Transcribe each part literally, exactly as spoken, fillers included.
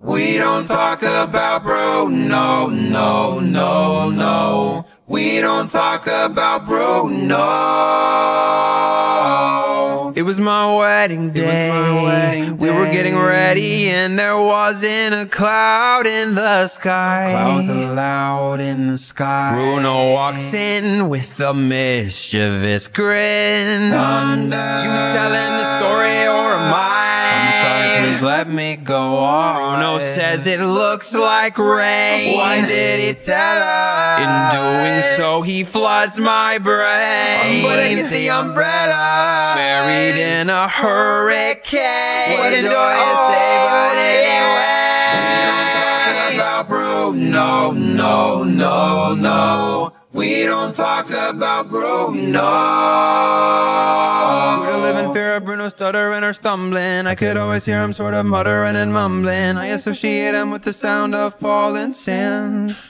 We don't talk about Bruno, no, no, no. We don't talk about Bruno. It was my wedding day. It was my wedding day. We were getting ready and there wasn't a cloud in the sky. Clouds allowed in the sky. Bruno walks in with a mischievous grin. Thunder. You telling the story or am I? Let me go on. Bruno says it looks like rain. Why did he tell us? In doing so, he floods my brain. Underneath the umbrella, buried in a hurricane. What a joyous day, but anyway, we don't talk about Bruno, no, no, no. We don't talk about Bruno. We're to live in fear of Bruno stuttering or stumbling. I could always hear him sort of muttering and mumbling. I associate him with the sound of falling sins.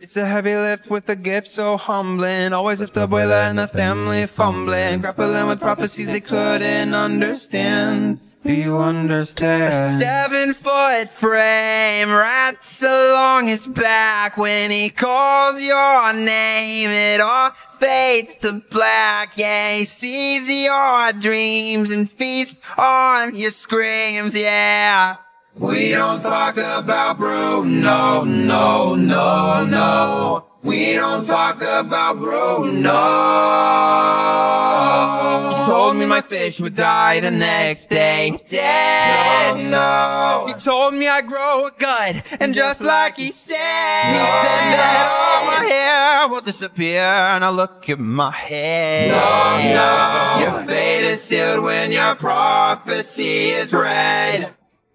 It's a heavy lift with a gift so humbling. Always left the abuela and the family fumbling, grappling with prophecies they couldn't understand. Do you understand? A seven-foot frame wraps along his back. When he calls your name, it all fades to black. Yeah, he sees your dreams and feasts on your screams, yeah. We don't talk about Bruno, no, no, no. We don't talk about Bruno. He told me my fish would die the next day. Dead, no. He told me I grow a gut, and just like he said, he said that all my hair will disappear, and I look at my head. No, no. Your fate is sealed when your prophecy is read.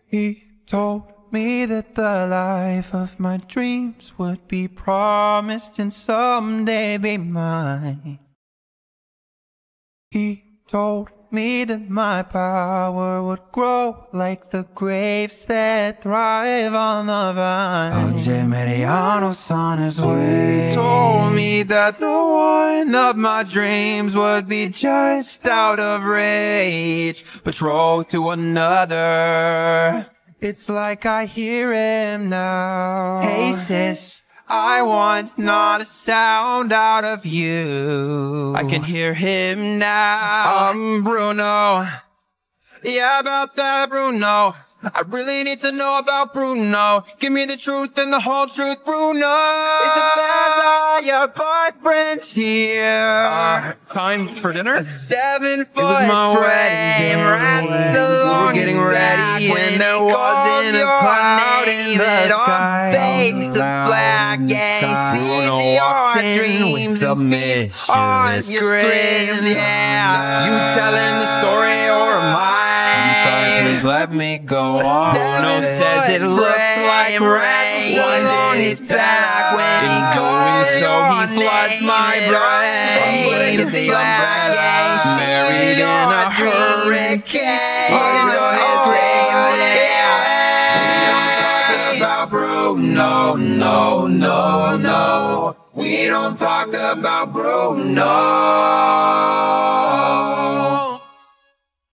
He told me that the life of my dreams would be promised and someday be mine. He told me that my power would grow like the grapes that thrive on the vine. Oggi Meriano's on his way. He told me that the wine of my dreams would be just out of reach, betrothed to another. It's like I hear him now. Hey sis, I want not a sound out of you. I can hear him now. Um, Bruno. Yeah, about that Bruno. I really need to know about Bruno. Give me the truth and the whole truth, Bruno. Isn't that all your boyfriend's here? Uh, time for dinner? A seven-foot frame wraps along his back. When there wasn't a cloud in the sky, fades to black. Yeah, he sees your dreams and feasts on your screams. Yeah, you telling the story or am I? Please let me go on. Bruno says it looks like rain along his back. When he goes so he floods my brain. The umbrella married in a hurricane. We don't talk about Bruno, no, no, no. We don't talk about Bruno.